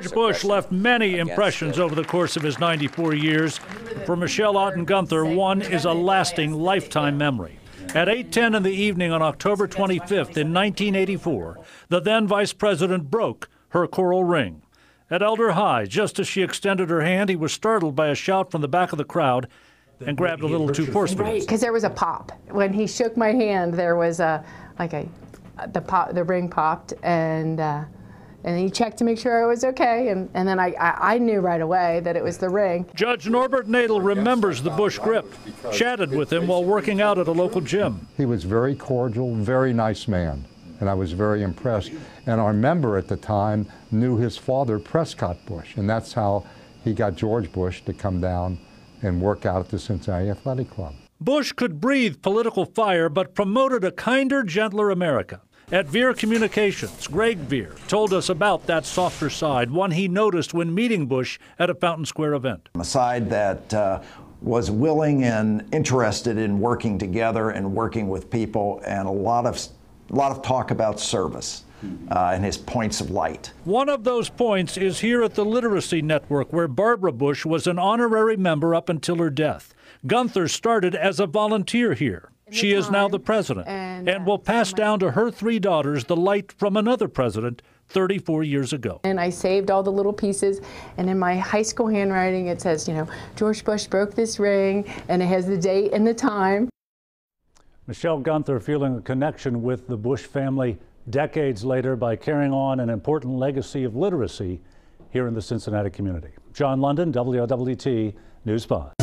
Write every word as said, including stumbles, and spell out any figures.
George Bush left many impressions over the course of his ninety-four years. For Michelle Otten Gunther, one is a lasting lifetime memory. At eight ten in the evening on October twenty-fifth in nineteen eighty-four, the then Vice President broke her coral ring. At Elder High, just as she extended her hand, he was startled by a shout from the back of the crowd and grabbed a little too forcefully. Because there was a pop. When he shook my hand, there was a, like a, the pop, the ring popped, and uh, and he checked to make sure it was okay, and, and then I, I, I knew right away that it was the ring. Judge Norbert Nadel remembers the Bush grip, chatted with him while working out at a local gym. He was very cordial, very nice man, and I was very impressed. And our member at the time knew his father, Prescott Bush, and that's how he got George Bush to come down and work out at the Cincinnati Athletic Club. Bush could breathe political fire, but promoted a kinder, gentler America. At Veer Communications, Greg Veer told us about that softer side, one he noticed when meeting Bush at a Fountain Square event. A side that uh, was willing and interested in working together and working with people, and a lot of, a lot of talk about service uh, and his points of light. One of those points is here at the Literacy Network, where Barbara Bush was an honorary member up until her death. Gunther started as a volunteer here. She is now the president and, uh, and will pass down to her three daughters the light from another president thirty-four years ago. And I saved all the little pieces, and in my high school handwriting it says, you know, George Bush broke this ring, and it has the date and the time. Michelle Gunther feeling a connection with the Bush family decades later by carrying on an important legacy of literacy here in the Cincinnati community. John London, W L W T News five.